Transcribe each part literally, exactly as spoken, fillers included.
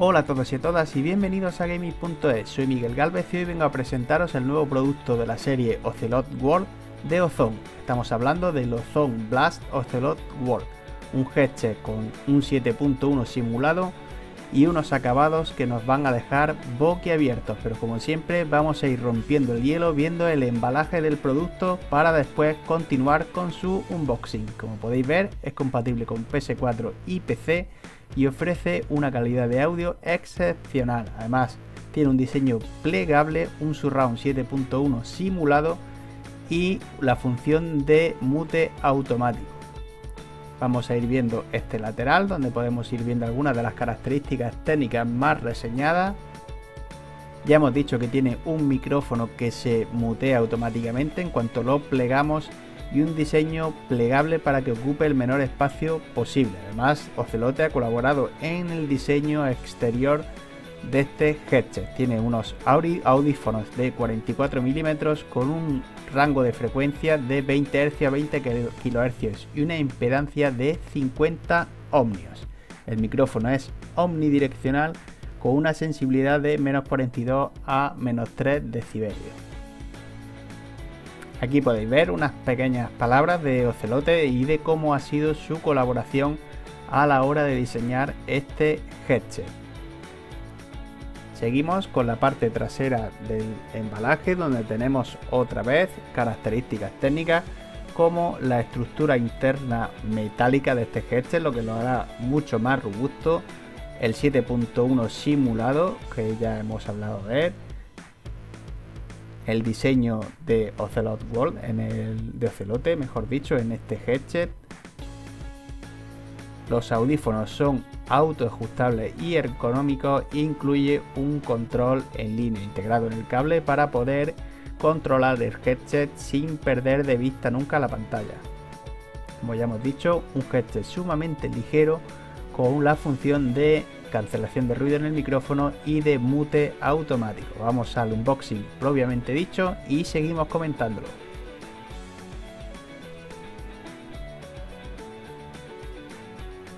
Hola a todos y a todas y bienvenidos a GameIt.es, soy Miguel Gálvez y hoy vengo a presentaros el nuevo producto de la serie Ocelot World de Ozone. Estamos hablando del Ozone Blast Ocelot World, un headset con un siete punto uno simulado y unos acabados que nos van a dejar boquiabiertos, pero como siempre vamos a ir rompiendo el hielo viendo el embalaje del producto para después continuar con su unboxing. Como podéis ver, es compatible con P S cuatro y P C y ofrece una calidad de audio excepcional. Además, tiene un diseño plegable, un surround siete punto uno simulado y la función de mute automático. Vamos a ir viendo este lateral, donde podemos ir viendo algunas de las características técnicas más reseñadas. Ya hemos dicho que tiene un micrófono que se mutea automáticamente en cuanto lo plegamos y un diseño plegable para que ocupe el menor espacio posible. Además, Ocelote ha colaborado en el diseño exterior de este headset. Tiene unos audífonos de cuarenta y cuatro milímetros con un rango de frecuencia de veinte hercios a veinte kilohercios y una impedancia de cincuenta ohmios. El micrófono es omnidireccional con una sensibilidad de menos cuarenta y dos a menos tres decibelios. Aquí podéis ver unas pequeñas palabras de Ocelote y de cómo ha sido su colaboración a la hora de diseñar este headset. Seguimos con la parte trasera del embalaje, donde tenemos otra vez características técnicas como la estructura interna metálica de este headset, lo que lo hará mucho más robusto, el siete punto uno simulado, que ya hemos hablado de él, el diseño de Ocelot World, en el, de Ocelote mejor dicho, en este headset. Los audífonos son autoajustables y ergonómicos, incluye un control en línea integrado en el cable para poder controlar el headset sin perder de vista nunca la pantalla. Como ya hemos dicho, un headset sumamente ligero con la función de cancelación de ruido en el micrófono y de mute automático. Vamos al unboxing propiamente dicho y seguimos comentándolo.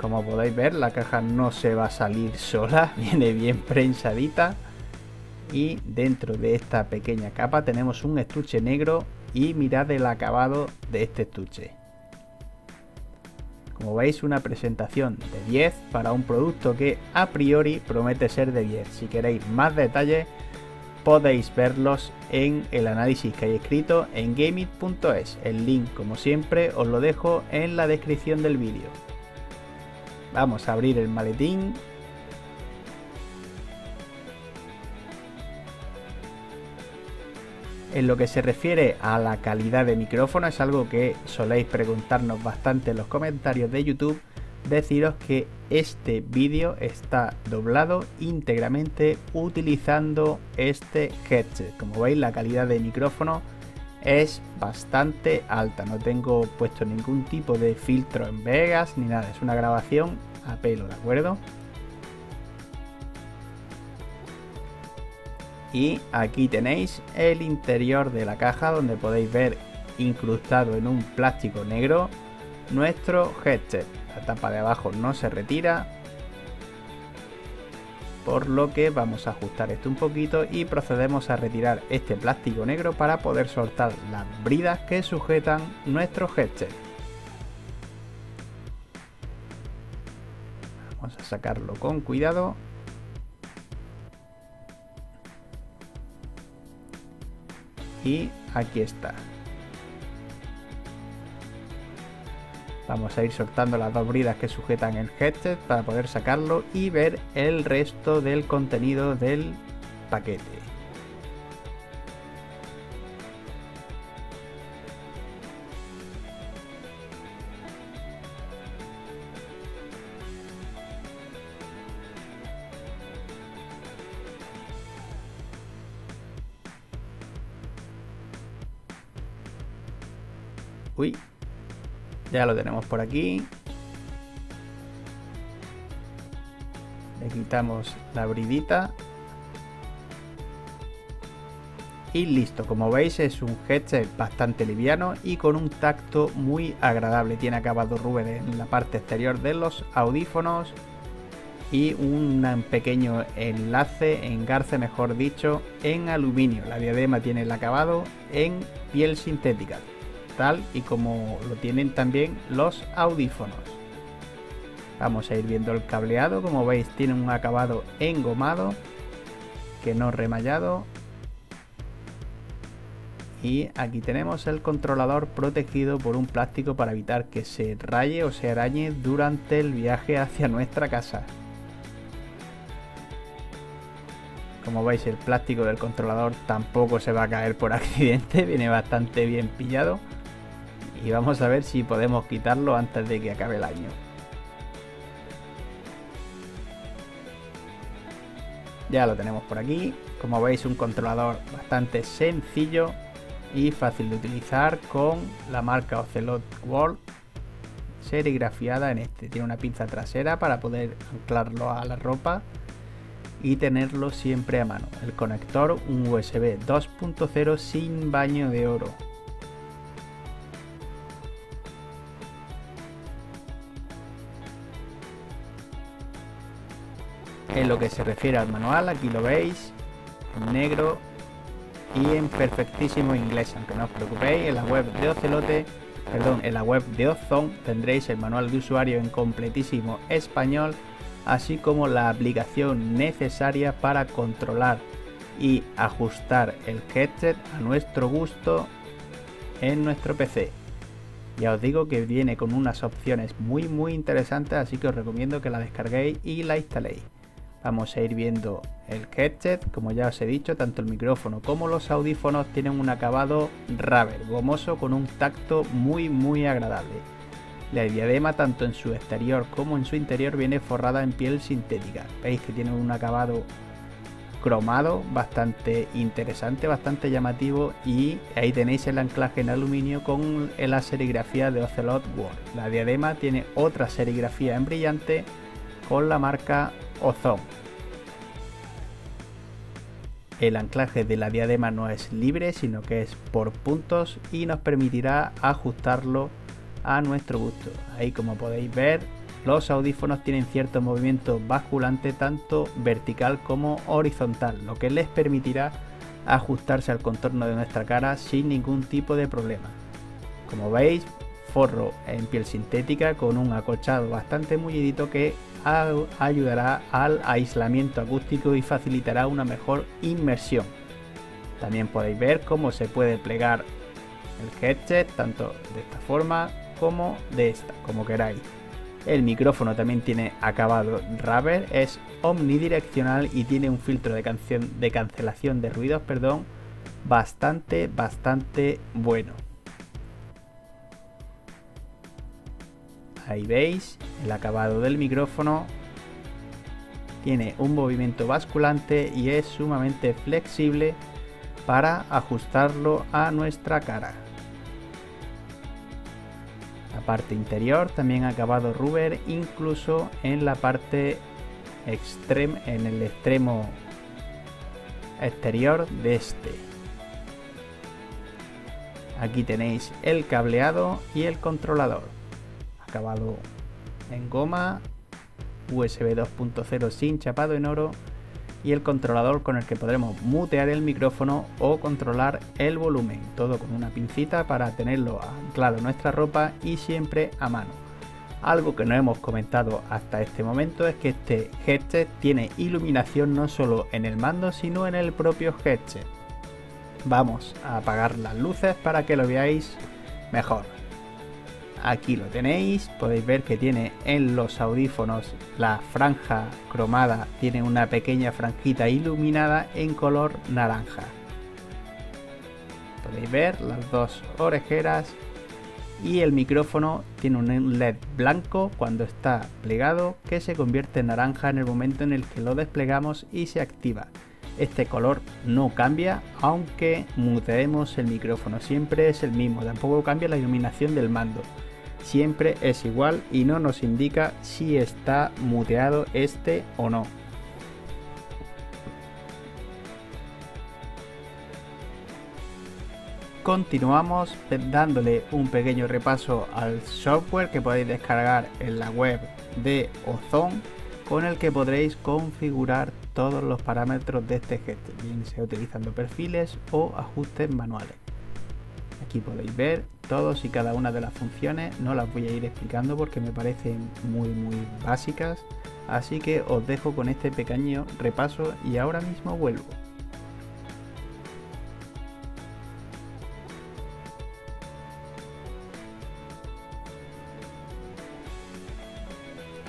Como podéis ver, la caja no se va a salir sola, viene bien prensadita y dentro de esta pequeña capa tenemos un estuche negro y mirad el acabado de este estuche. Como veis, una presentación de diez para un producto que a priori promete ser de diez. Si queréis más detalles, podéis verlos en el análisis que hay escrito en GameIt.es. El link, como siempre, os lo dejo en la descripción del vídeo. Vamos a abrir el maletín. En lo que se refiere a la calidad de micrófono, es algo que soléis preguntarnos bastante en los comentarios de YouTube. Deciros que este vídeo está doblado íntegramente utilizando este headset. Como veis, la calidad de micrófono es bastante alta. No tengo puesto ningún tipo de filtro en Vegas ni nada. Es una grabación a pelo, ¿de acuerdo? Y aquí tenéis el interior de la caja, donde podéis ver incrustado en un plástico negro nuestro headset. La tapa de abajo no se retira, por lo que vamos a ajustar esto un poquito y procedemos a retirar este plástico negro para poder soltar las bridas que sujetan nuestro headset. Vamos a sacarlo con cuidado. Y aquí está. Vamos a ir soltando las dos bridas que sujetan el headset para poder sacarlo y ver el resto del contenido del paquete. Uy, ya lo tenemos por aquí. Le quitamos la bridita. Y listo, como veis es un headset bastante liviano y con un tacto muy agradable. Tiene acabado rubber en la parte exterior de los audífonos. y un pequeño enlace, engarce mejor dicho, en aluminio. La diadema tiene el acabado en piel sintética, tal y como lo tienen también los audífonos. Vamos a ir viendo el cableado. Como veis, tiene un acabado engomado, que no remallado. Y aquí tenemos el controlador protegido por un plástico para evitar que se raye o se arañe durante el viaje hacia nuestra casa. Como veis, el plástico del controlador tampoco se va a caer por accidente, viene bastante bien pillado. Y vamos a ver si podemos quitarlo antes de que acabe el año. Ya lo tenemos por aquí. Como veis, un controlador bastante sencillo y fácil de utilizar, con la marca Ocelot World serigrafiada en este. Tiene una pinza trasera para poder anclarlo a la ropa y tenerlo siempre a mano. El conector, un U S B dos punto cero sin baño de oro. En lo que se refiere al manual, aquí lo veis, en negro y en perfectísimo inglés. Aunque no os preocupéis, en la web de Ocelote, perdón, en la web de Ozone tendréis el manual de usuario en completísimo español, así como la aplicación necesaria para controlar y ajustar el headset a nuestro gusto en nuestro P C. Ya os digo que viene con unas opciones muy muy interesantes, así que os recomiendo que la descarguéis y la instaléis. Vamos a ir viendo el headset. Como ya os he dicho, tanto el micrófono como los audífonos tienen un acabado rubber, gomoso, con un tacto muy muy agradable. La diadema, tanto en su exterior como en su interior, viene forrada en piel sintética. Veis que tiene un acabado cromado bastante interesante, bastante llamativo, y ahí tenéis el anclaje en aluminio con la serigrafía de Ocelot World. La diadema tiene otra serigrafía en brillante con la marca Ozone. El anclaje de la diadema no es libre, sino que es por puntos y nos permitirá ajustarlo a nuestro gusto. Ahí, como podéis ver, los audífonos tienen cierto movimiento basculante, tanto vertical como horizontal, lo que les permitirá ajustarse al contorno de nuestra cara sin ningún tipo de problema. Como veis, forro en piel sintética con un acolchado bastante mullidito que ayudará al aislamiento acústico y facilitará una mejor inmersión. También podéis ver cómo se puede plegar el headset, tanto de esta forma como de esta, como queráis. El micrófono también tiene acabado rubber, es omnidireccional y tiene un filtro de, canción, de cancelación de ruidos, perdón, bastante, bastante bueno. Ahí veis el acabado del micrófono, tiene un movimiento basculante y es sumamente flexible para ajustarlo a nuestra cara. La parte interior también acabado rubber, incluso en la parte extrema, en el extremo exterior de este. Aquí tenéis el cableado y el controlador. Acabado en goma, U S B dos punto cero sin chapado en oro, y el controlador con el que podremos mutear el micrófono o controlar el volumen, todo con una pincita para tenerlo anclado en nuestra ropa y siempre a mano. Algo que no hemos comentado hasta este momento es que este headset tiene iluminación no solo en el mando, sino en el propio headset. Vamos a apagar las luces para que lo veáis mejor. Aquí lo tenéis, podéis ver que tiene en los audífonos la franja cromada, tiene una pequeña franjita iluminada en color naranja. Podéis ver las dos orejeras, y el micrófono tiene un L E D blanco cuando está plegado que se convierte en naranja en el momento en el que lo desplegamos y se activa. Este color no cambia aunque muteemos el micrófono, siempre es el mismo, tampoco cambia la iluminación del mando. Siempre es igual y no nos indica si está muteado este o no. Continuamos dándole un pequeño repaso al software que podéis descargar en la web de Ozone. con el que podréis configurar todos los parámetros de este gesto, bien sea utilizando perfiles o ajustes manuales. Aquí podéis ver todos y cada una de las funciones, no las voy a ir explicando porque me parecen muy muy básicas, así que os dejo con este pequeño repaso y ahora mismo vuelvo.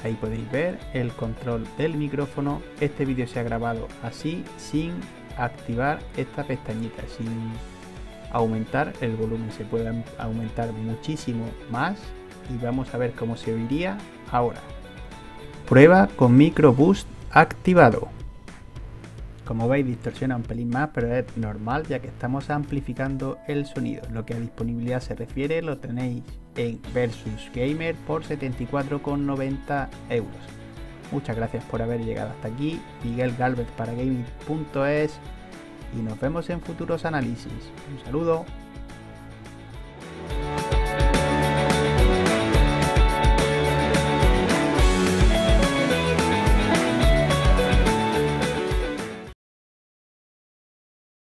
Ahí podéis ver el control del micrófono. Este vídeo se ha grabado así, sin activar esta pestañita, sin aumentar el volumen. Se puede aumentar muchísimo más y vamos a ver cómo se oiría ahora. Prueba con micro boost activado. Como veis, distorsiona un pelín más, pero es normal ya que estamos amplificando el sonido. Lo que a disponibilidad se refiere lo tenéis en Versus Gamer por setenta y cuatro con noventa euros. Muchas gracias por haber llegado hasta aquí. Miguel Gálvez para GameIt punto es y nos vemos en futuros análisis. Un saludo.